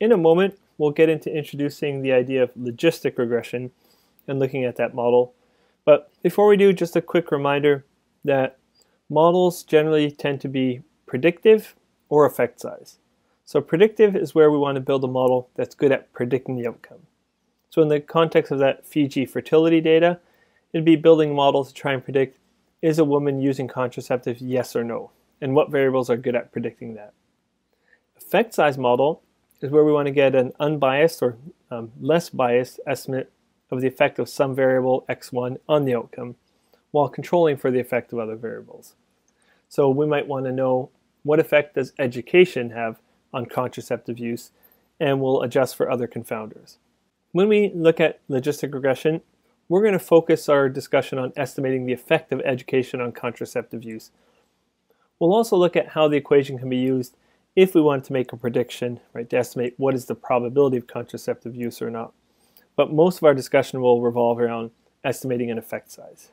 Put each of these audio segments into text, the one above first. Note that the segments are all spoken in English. In a moment, we'll get into introducing the idea of logistic regression and looking at that model. But before we do, just a quick reminder that models generally tend to be predictive or effect size. So predictive is where we want to build a model that's good at predicting the outcome. So in the context of that Fiji fertility data, it'd be building a model to try and predict, is a woman using contraceptives, yes or no? And what variables are good at predicting that? Effect size model is where we want to get an unbiased or less biased estimate of the effect of some variable x1 on the outcome while controlling for the effect of other variables. So we might want to know what effect does education have on contraceptive use, and we'll adjust for other confounders. When we look at logistic regression, we're going to focus our discussion on estimating the effect of education on contraceptive use. We'll also look at how the equation can be used if we want to make a prediction, right, to estimate what is the probability of contraceptive use or not. But most of our discussion will revolve around estimating an effect size.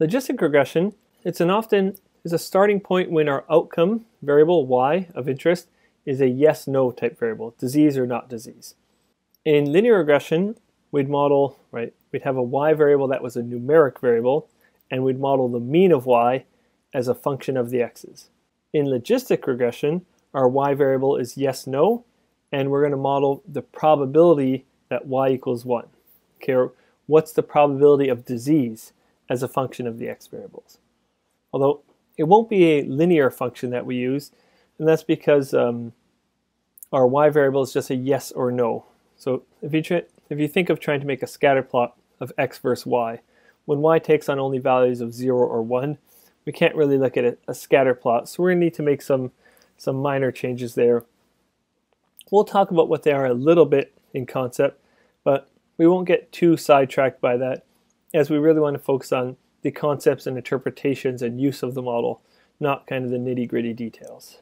Logistic regression, it's often a starting point when our outcome variable y of interest is a yes-no type variable, disease or not disease. In linear regression, we'd model, right, we'd have a y variable that was a numeric variable, and we'd model the mean of y as a function of the x's. In logistic regression, our y variable is yes-no, and we're going to model the probability that y equals 1. Okay, or what's the probability of disease as a function of the x variables? Although it won't be a linear function that we use, and that's because our y variable is just a yes or no. So if you think of trying to make a scatter plot of x versus y, when y takes on only values of 0 or 1, we can't really look at a scatter plot, so we're going to need to make some minor changes there. We'll talk about what they are a little bit in concept, but we won't get too sidetracked by that, as we really want to focus on the concepts and interpretations and use of the model, not kind of the nitty-gritty details.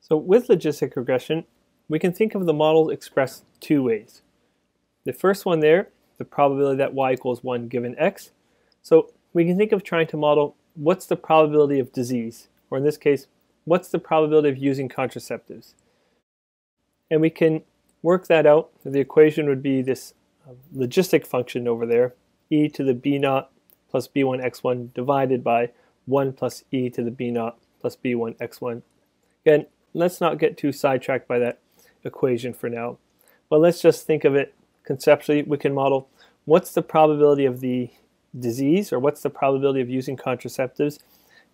So with logistic regression, we can think of the model expressed two ways. The first one there, the probability that y equals 1 given x. So we can think of trying to model what's the probability of disease, or in this case, what's the probability of using contraceptives? And we can work that out. The equation would be this logistic function over there, e to the b0 plus b1 x1 divided by 1 plus e to the b0 plus b1 x1. Again, let's not get too sidetracked by that equation for now. But let's just think of it conceptually. We can model what's the probability of the disease, or what's the probability of using contraceptives,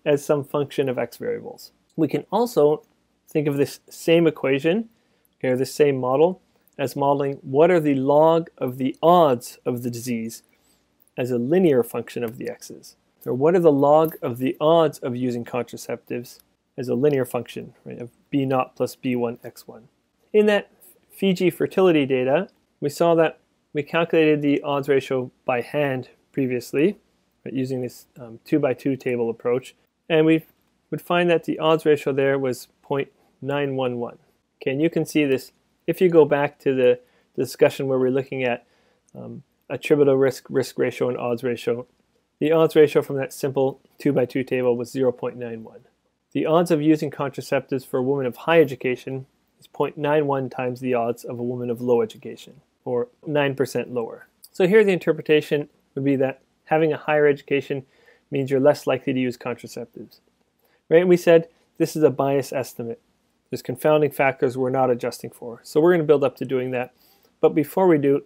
as some function of x variables. We can also think of this same equation, or this same model, as modeling what are the log of the odds of the disease as a linear function of the x's. Or what are the log of the odds of using contraceptives as a linear function, right, of b0 plus b1 x1. In that Fiji fertility data, we saw that we calculated the odds ratio by hand previously, right, using this 2 by 2 table approach, and we would find that the odds ratio there was 0.911. Okay, and you can see this if you go back to the discussion where we're looking at attributable risk ratio, and odds ratio. The odds ratio from that simple 2 by 2 table was 0.91. The odds of using contraceptives for a woman of high education is 0.91 times the odds of a woman of low education, or 9% lower. So here the interpretation would be that having a higher education means you're less likely to use contraceptives. Right, and we said this is a bias estimate. There's confounding factors we're not adjusting for. So we're going to build up to doing that. But before we do,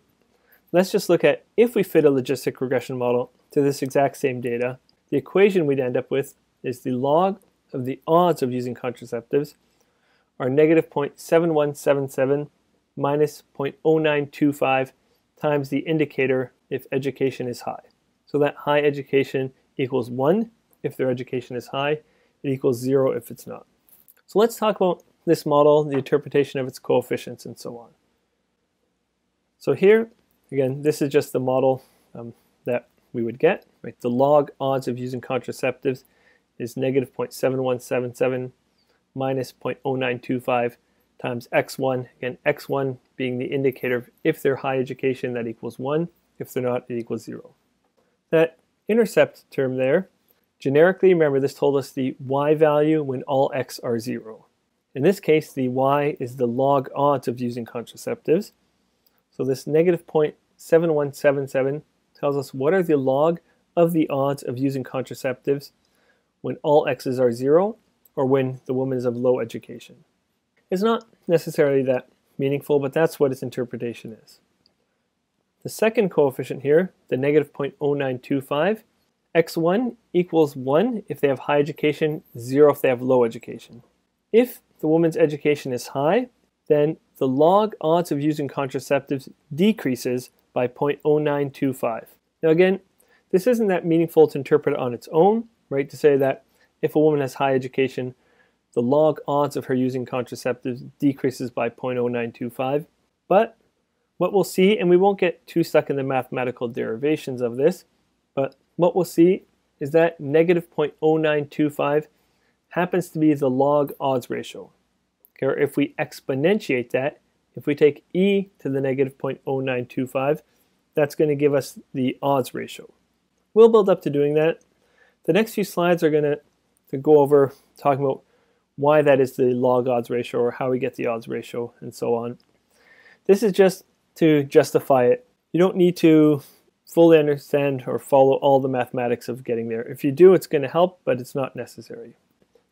let's just look at if we fit a logistic regression model to this exact same data, the equation we'd end up with is the log of the odds of using contraceptives are negative 0.7177 minus 0.0925 times the indicator if education is high. So that high education equals 1 if their education is high. It equals 0 if it's not. So let's talk about this model, the interpretation of its coefficients, and so on. So here, again, this is just the model that we would get. Right? The log odds of using contraceptives is negative 0.7177 minus 0.0925 times x1. Again, x1 being the indicator of if they're high education, that equals 1. If they're not, it equals 0. That intercept term there, generically, remember this told us the y value when all x are 0. In this case, the y is the log odds of using contraceptives. So this negative 0.7177 tells us what are the log of the odds of using contraceptives when all x's are 0 or when the woman is of low education. It's not necessarily that meaningful, but that's what its interpretation is. The second coefficient here, the negative 0.0925, x1 equals 1 if they have high education, 0 if they have low education. If the woman's education is high, then the log odds of using contraceptives decreases by 0.0925. Now again, this isn't that meaningful to interpret on its own, right? To say that if a woman has high education, the log odds of her using contraceptives decreases by 0.0925. But what we'll see, and we won't get too stuck in the mathematical derivations of this, but what we'll see is that negative 0.0925 happens to be the log odds ratio. Okay, or if we exponentiate that, if we take e to the negative 0.0925, that's going to give us the odds ratio. We'll build up to doing that. The next few slides are going to go over talking about why that is the log odds ratio or how we get the odds ratio and so on. This is just to justify it. You don't need to fully understand or follow all the mathematics of getting there. If you do, it's going to help, but it's not necessary.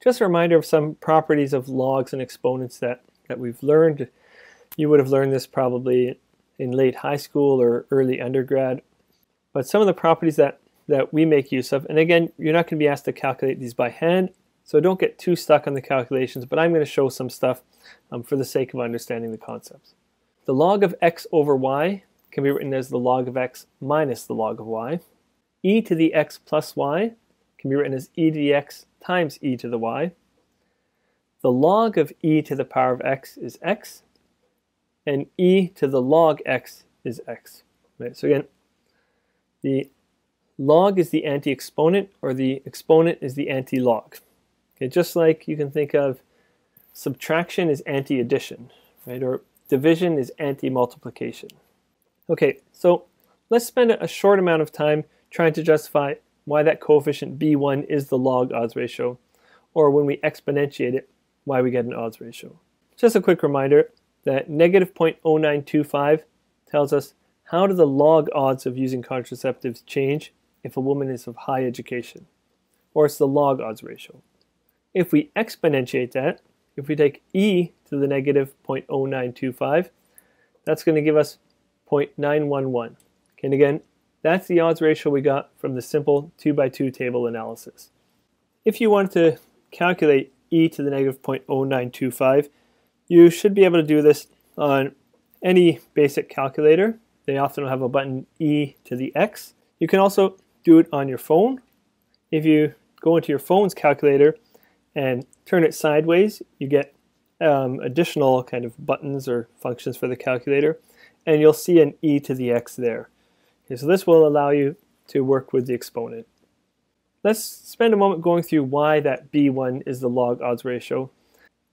Just a reminder of some properties of logs and exponents that we've learned. You would have learned this probably in late high school or early undergrad. But some of the properties that we make use of, and again, you're not going to be asked to calculate these by hand, so don't get too stuck on the calculations, but I'm going to show some stuff for the sake of understanding the concepts. The log of x over y can be written as the log of x minus the log of y. E to the x plus y can be written as e to the x times e to the y. The log of e to the power of x is x, and e to the log x is x. Right? So again, the log is the anti-exponent, or the exponent is the anti-log. Okay, just like you can think of subtraction is anti-addition, right? Or division is anti-multiplication. Okay, so let's spend a short amount of time trying to justify why that coefficient b1 is the log odds ratio, or when we exponentiate it, why we get an odds ratio. Just a quick reminder that negative 0.0925 tells us how do the log odds of using contraceptives change if a woman is of high education, or it's the log odds ratio. If we exponentiate that, if we take e to the negative 0.0925, that's going to give us 0.911. And again, that's the odds ratio we got from the simple 2 by 2 table analysis. If you wanted to calculate e to the negative 0.0925, you should be able to do this on any basic calculator. They often have a button e to the x. You can also do it on your phone. If you go into your phone's calculator and turn it sideways, you get additional kind of buttons or functions for the calculator, and you'll see an e to the x there. Okay, so this will allow you to work with the exponent. Let's spend a moment going through why that b1 is the log odds ratio.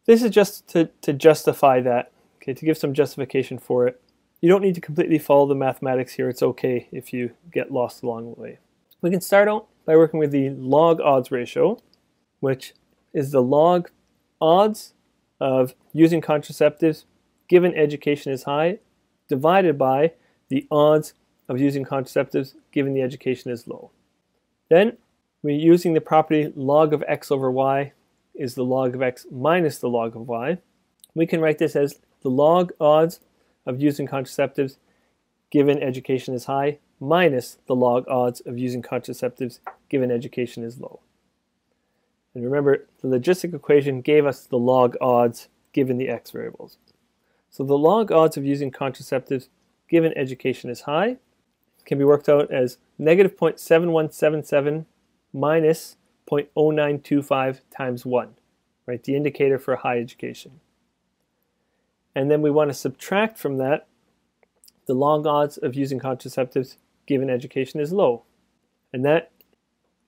This is just to justify that, okay, to give some justification for it. You don't need to completely follow the mathematics here. It's okay if you get lost along the way. We can start out by working with the log odds ratio, which is the log odds of using contraceptives given education is high divided by the odds of using contraceptives given the education is low. Then we're using the property log of x over y is the log of x minus the log of y. We can write this as the log odds of using contraceptives given education is high minus the log odds of using contraceptives given education is low. And remember, the logistic equation gave us the log odds given the x variables. So the log odds of using contraceptives given education is high can be worked out as negative 0.7177 minus 0.0925 times 1, right? The indicator for high education. And then we want to subtract from that the log odds of using contraceptives given education is low. And that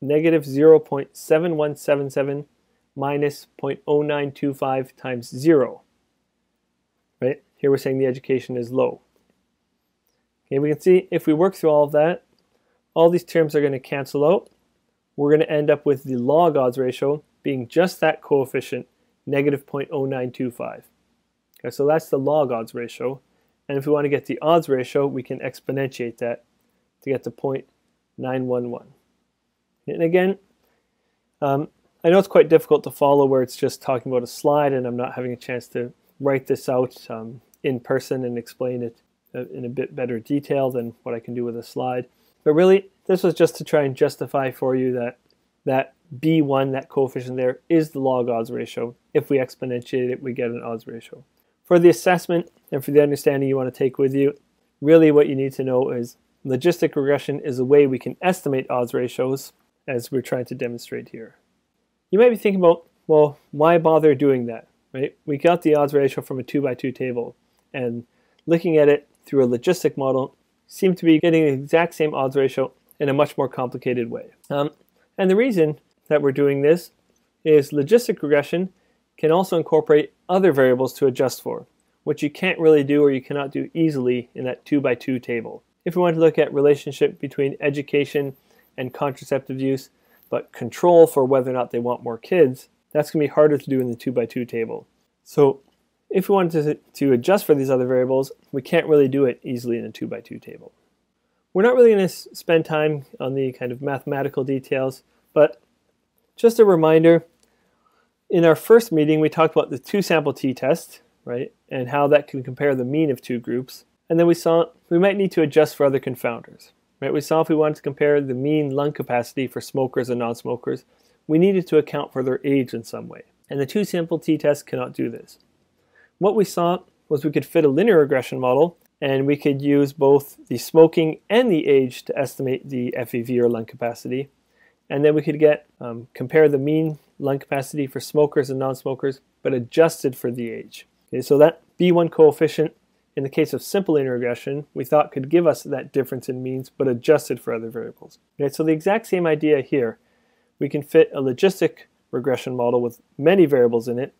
negative 0.7177 minus 0.0925 times 0. Right? Here we're saying the education is low. Okay, we can see if we work through all of that, all these terms are going to cancel out. We're going to end up with the log odds ratio being just that coefficient negative 0.0925. Okay, so that's the log odds ratio. And if we want to get the odds ratio, we can exponentiate that to get to 0.911. And again, I know it's quite difficult to follow where it's just talking about a slide and I'm not having a chance to write this out in person and explain it in a bit better detail than what I can do with a slide. But really, this was just to try and justify for you that B1, that coefficient there, is the log odds ratio. If we exponentiate it, we get an odds ratio. For the assessment and for the understanding you want to take with you, really what you need to know is logistic regression is a way we can estimate odds ratios, as we're trying to demonstrate here. You might be thinking about, well, why bother doing that, right? We got the odds ratio from a 2x2 table, and looking at it through a logistic model seemed to be getting the exact same odds ratio in a much more complicated way. And the reason that we're doing this is logistic regression can also incorporate other variables to adjust for, which you can't really do or you cannot do easily in that 2x2 table. If we want to look at relationship between education and contraceptive use, but control for whether or not they want more kids, that's going to be harder to do in the 2x2 table. So if we wanted to adjust for these other variables, we can't really do it easily in a 2x2 table. We're not really going to spend time on the kind of mathematical details, but just a reminder, in our first meeting we talked about the two-sample t-test, right, and how that can compare the mean of two groups, and then we saw we might need to adjust for other confounders. Right, we saw if we wanted to compare the mean lung capacity for smokers and non-smokers, we needed to account for their age in some way. And the two-sample t-test cannot do this. What we saw was we could fit a linear regression model, and we could use both the smoking and the age to estimate the FEV or lung capacity. And then we could get compare the mean lung capacity for smokers and non-smokers, but adjusted for the age. Okay, so that B1 coefficient, in the case of simple linear regression, we thought could give us that difference in means, but adjusted for other variables. Okay, so the exact same idea here. We can fit a logistic regression model with many variables in it,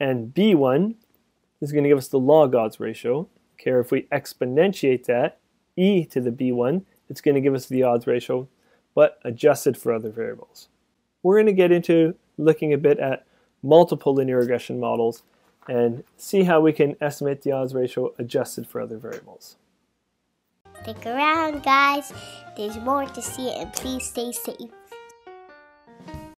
and B1 is going to give us the log odds ratio. Okay, if we exponentiate that, e to the B1, it's going to give us the odds ratio, but adjusted for other variables. We're going to get into looking a bit at multiple linear regression models and see how we can estimate the odds ratio adjusted for other variables. Stick around, guys. There's more to see, and please stay safe.